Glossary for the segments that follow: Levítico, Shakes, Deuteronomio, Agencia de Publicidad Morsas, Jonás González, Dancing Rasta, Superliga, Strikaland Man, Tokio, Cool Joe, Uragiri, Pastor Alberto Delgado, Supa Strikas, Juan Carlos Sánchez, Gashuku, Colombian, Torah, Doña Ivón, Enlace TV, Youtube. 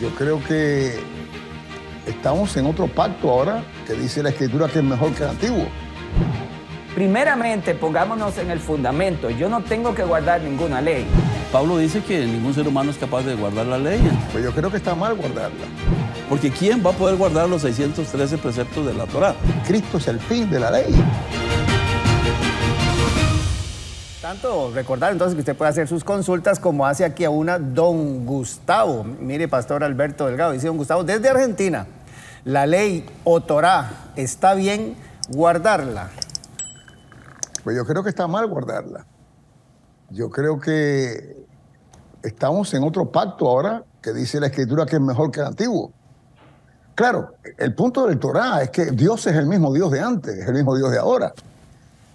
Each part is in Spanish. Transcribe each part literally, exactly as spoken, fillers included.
Yo creo que estamos en otro pacto ahora que dice la Escritura que es mejor que el antiguo. Primeramente, pongámonos en el fundamento. Yo no tengo que guardar ninguna ley. Pablo dice que ningún ser humano es capaz de guardar la ley. Pues yo creo que está mal guardarla. Porque ¿quién va a poder guardar los seiscientos trece preceptos de la Torah? Cristo es el fin de la ley. Tanto recordar entonces que usted puede hacer sus consultas como hace aquí a una don Gustavo. Mire, Pastor Alberto Delgado, dice don Gustavo, desde Argentina, la ley o Torah, ¿está bien guardarla? Pues yo creo que está mal guardarla. Yo creo que estamos en otro pacto ahora que dice la Escritura que es mejor que el antiguo. Claro, el punto del Torah es que Dios es el mismo Dios de antes, es el mismo Dios de ahora.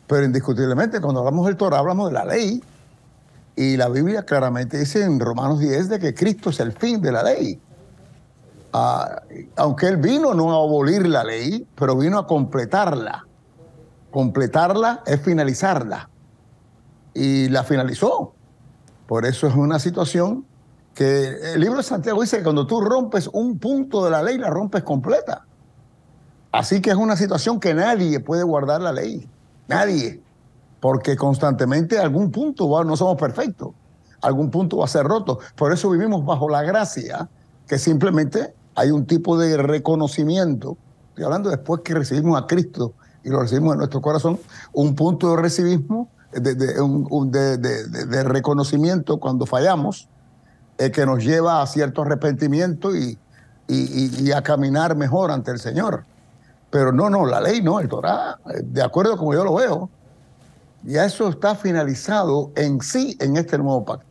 Pero indiscutiblemente, cuando hablamos del Torah, hablamos de la ley. Y la Biblia claramente dice en Romanos diez de que Cristo es el fin de la ley. Ah, aunque Él vino no a abolir la ley, pero vino a completarla. Completarla es finalizarla. Y la finalizó. Por eso es una situación que el libro de Santiago dice que cuando tú rompes un punto de la ley, la rompes completa. Así que es una situación que nadie puede guardar la ley. Nadie, porque constantemente algún punto, va, no somos perfectos, algún punto va a ser roto. Por eso vivimos bajo la gracia, que simplemente hay un tipo de reconocimiento. Estoy hablando después que recibimos a Cristo y lo recibimos en nuestro corazón, un punto de recibismo, de, de, un, de, de, de, de reconocimiento cuando fallamos, eh, que nos lleva a cierto arrepentimiento y, y, y, y a caminar mejor ante el Señor. Pero no, no, la ley no, el Torah, de acuerdo como yo lo veo, ya eso está finalizado en sí en este nuevo pacto.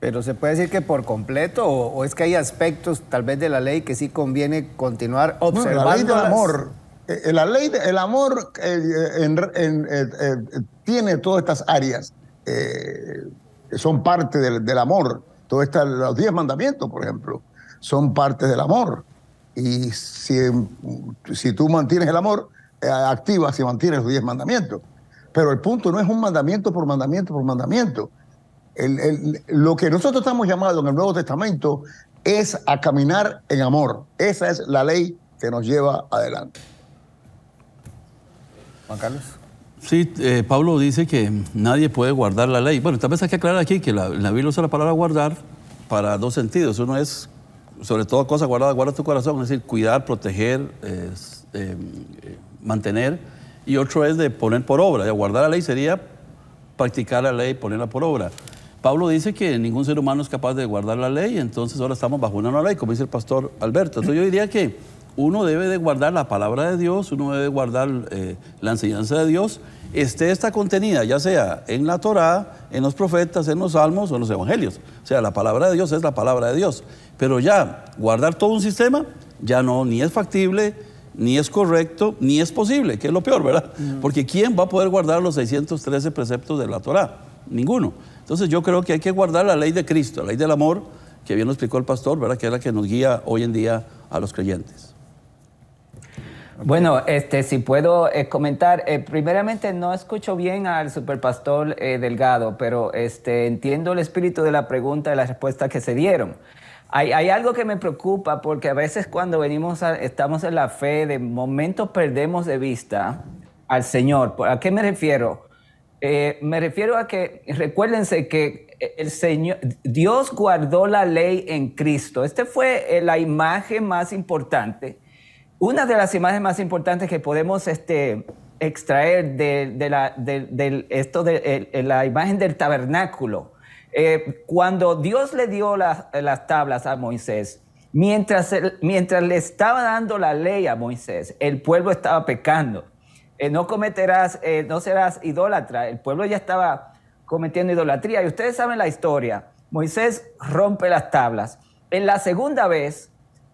Pero ¿se puede decir que por completo o, o es que hay aspectos tal vez de la ley que sí conviene continuar observando? No, la ley del amor, eh, la ley del de, amor eh, en, en, eh, eh, tiene todas estas áreas, eh, que son parte del, del amor. Todo esta, los diez mandamientos, por ejemplo, son parte del amor. Y si, si tú mantienes el amor, eh, activas si mantienes los diez mandamientos. Pero el punto no es un mandamiento por mandamiento por mandamiento. El, el, lo que nosotros estamos llamados en el Nuevo Testamento es a caminar en amor. Esa es la ley que nos lleva adelante. Juan Carlos. Sí, eh, Pablo dice que nadie puede guardar la ley. Bueno, tal vez hay que aclarar aquí que la, la Biblia usa la palabra guardar para dos sentidos. Uno es... sobre todo cosas guardadas, guarda tu corazón, es decir, cuidar, proteger, eh, eh, mantener. Y otro es de poner por obra. Ya, guardar la ley sería practicar la ley, ponerla por obra. Pablo dice que ningún ser humano es capaz de guardar la ley, entonces ahora estamos bajo una nueva ley, como dice el pastor Alberto. Entonces yo diría que uno debe de guardar la palabra de Dios, uno debe guardar eh, la enseñanza de Dios, esté esta contenida, ya sea en la Torá, en los profetas, en los salmos o en los evangelios. O sea, la palabra de Dios es la palabra de Dios. Pero ya, guardar todo un sistema, ya no, ni es factible, ni es correcto, ni es posible, que es lo peor, ¿verdad? Uh-huh. Porque ¿quién va a poder guardar los seiscientos trece preceptos de la Torá? Ninguno. Entonces yo creo que hay que guardar la ley de Cristo, la ley del amor, que bien lo explicó el pastor, ¿verdad? Que es la que nos guía hoy en día a los creyentes. Bueno, este, si puedo eh, comentar, eh, primeramente no escucho bien al superpastor eh, Delgado, pero este, entiendo el espíritu de la pregunta y la respuesta que se dieron. Hay, hay algo que me preocupa porque a veces cuando venimos, a, estamos en la fe, de momentos perdemos de vista al Señor. ¿A qué me refiero? Eh, me refiero a que, recuérdense que el Señor, Dios guardó la ley en Cristo. Esta fue eh, la imagen más importante. Una de las imágenes más importantes que podemos este, extraer de, de, la, de, de, esto de, de la imagen del tabernáculo. Eh, cuando Dios le dio las, las tablas a Moisés, mientras, mientras le estaba dando la ley a Moisés, el pueblo estaba pecando. Eh, no cometerás, eh, no serás idólatra. El pueblo ya estaba cometiendo idolatría. Y ustedes saben la historia. Moisés rompe las tablas. En la segunda vez...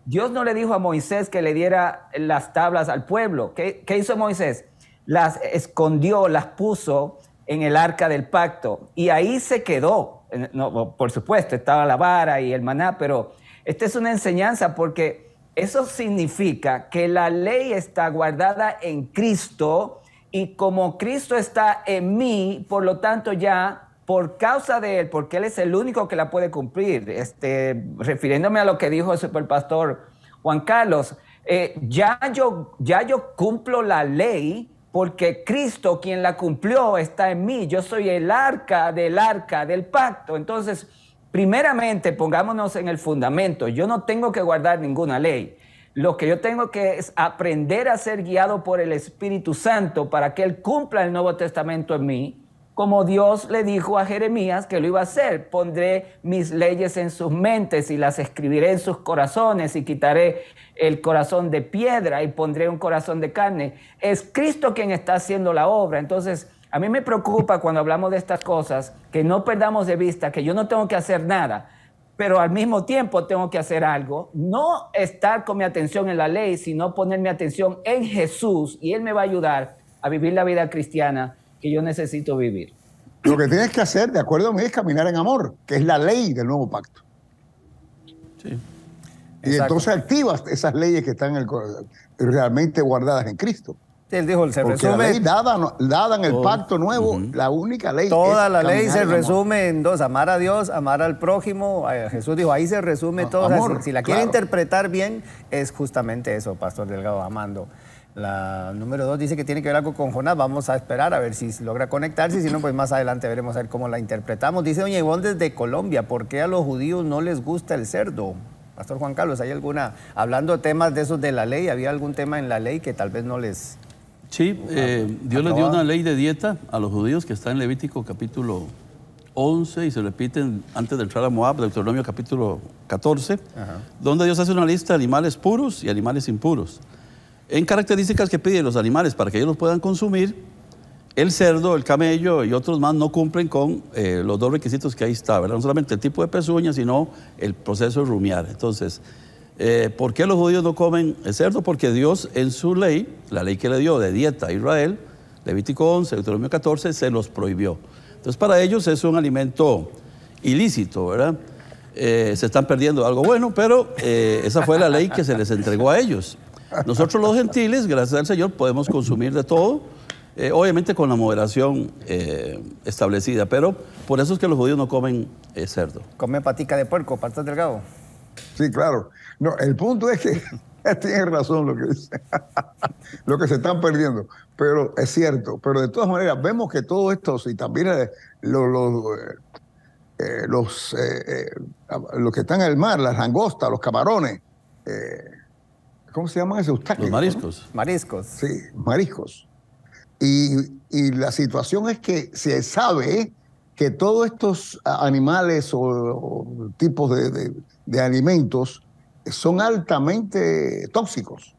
Dios no le dijo a Moisés que le diera las tablas al pueblo. ¿Qué, qué hizo Moisés? Las escondió, las puso en el arca del pacto y ahí se quedó. No, por supuesto, estaba la vara y el maná, pero esta es una enseñanza porque eso significa que la ley está guardada en Cristo y como Cristo está en mí, por lo tanto ya por causa de él, porque él es el único que la puede cumplir. Este, refiriéndome a lo que dijo el superpastor Juan Carlos, eh, ya, yo, ya yo cumplo la ley porque Cristo, quien la cumplió, está en mí. Yo soy el arca del arca del pacto. Entonces, primeramente, pongámonos en el fundamento. Yo no tengo que guardar ninguna ley. Lo que yo tengo que es aprender a ser guiado por el Espíritu Santo para que Él cumpla el Nuevo Testamento en mí, como Dios le dijo a Jeremías que lo iba a hacer. Pondré mis leyes en sus mentes y las escribiré en sus corazones y quitaré el corazón de piedra y pondré un corazón de carne. Es Cristo quien está haciendo la obra. Entonces, a mí me preocupa cuando hablamos de estas cosas, que no perdamos de vista que yo no tengo que hacer nada, pero al mismo tiempo tengo que hacer algo. No estar con mi atención en la ley, sino poner mi atención en Jesús, y Él me va a ayudar a vivir la vida cristiana que yo necesito vivir. Lo que tienes que hacer, de acuerdo a mí, es caminar en amor, que es la ley del nuevo pacto. Sí. Y exacto, entonces activas esas leyes que están en el, realmente guardadas en Cristo. Él dijo, se porque resume... la ley dada, dada en el oh, pacto nuevo, uh -huh. la única ley... Toda la ley se resume en dos: amar a Dios, amar al prójimo. Jesús dijo, ahí se resume no, todo. Amor, si la claro. quiere interpretar bien, es justamente eso, Pastor Delgado, amando. La número dos dice que tiene que ver algo con Jonás. Vamos a esperar a ver si logra conectarse, si no, pues más adelante veremos a ver cómo la interpretamos. Dice doña Ivón desde Colombia, ¿por qué a los judíos no les gusta el cerdo? Pastor Juan Carlos, ¿hay alguna... hablando temas de esos de la ley, había algún tema en la ley que tal vez no les... Sí, eh, Dios les dio una ley de dieta a los judíos que está en Levítico capítulo once y se repiten antes de entrar a Moab, Deuteronomio capítulo catorce, ajá, donde Dios hace una lista de animales puros y animales impuros. En características que piden los animales para que ellos los puedan consumir, el cerdo, el camello y otros más no cumplen con eh, los dos requisitos que ahí está, ¿verdad? No solamente el tipo de pezuña, sino el proceso de rumiar. Entonces... Eh, ¿por qué los judíos no comen el cerdo? Porque Dios en su ley, la ley que le dio de dieta a Israel, Levítico once, Deuteronomio catorce, se los prohibió. Entonces para ellos es un alimento ilícito, ¿verdad? Eh, se están perdiendo algo bueno, pero eh, esa fue la ley que se les entregó a ellos. Nosotros los gentiles, gracias al Señor, podemos consumir de todo, eh, obviamente con la moderación eh, establecida, pero por eso es que los judíos no comen eh, cerdo. ¿Comen patica de puerco, Pastor Delgado? Sí, claro. No, el punto es que tienen razón lo que dicen, lo que se están perdiendo, pero es cierto. Pero de todas maneras vemos que todo esto, y también eh, los, los, eh, los, eh, los que están en el mar, las langostas, los camarones, eh, ¿cómo se llaman esos tacos? Los mariscos. ¿No? Mariscos. Sí, mariscos. Y, y la situación es que se sabe que todos estos animales o, o tipos de, de, de alimentos son altamente tóxicos.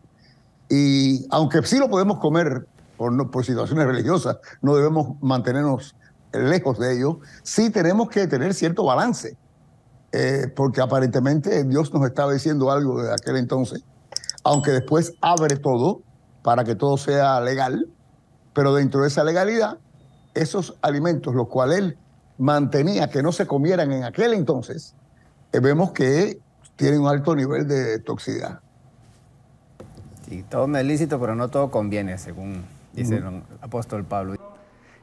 Y aunque sí lo podemos comer por, no, por situaciones religiosas, no debemos mantenernos lejos de ellos, sí tenemos que tener cierto balance, eh, porque aparentemente Dios nos estaba diciendo algo de aquel entonces, aunque después abre todo para que todo sea legal, pero dentro de esa legalidad, esos alimentos, los cuales Él mantenía que no se comieran en aquel entonces, eh, vemos que tienen un alto nivel de toxicidad. Sí, todo me es lícito, pero no todo conviene, según dice el apóstol Pablo.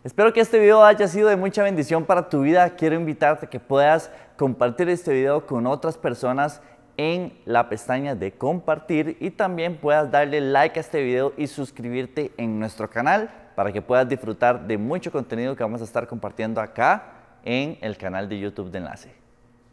Espero que este video haya sido de mucha bendición para tu vida. Quiero invitarte a que puedas compartir este video con otras personas en la pestaña de compartir, y también puedas darle like a este video y suscribirte en nuestro canal para que puedas disfrutar de mucho contenido que vamos a estar compartiendo acá en el canal de YouTube de Enlace.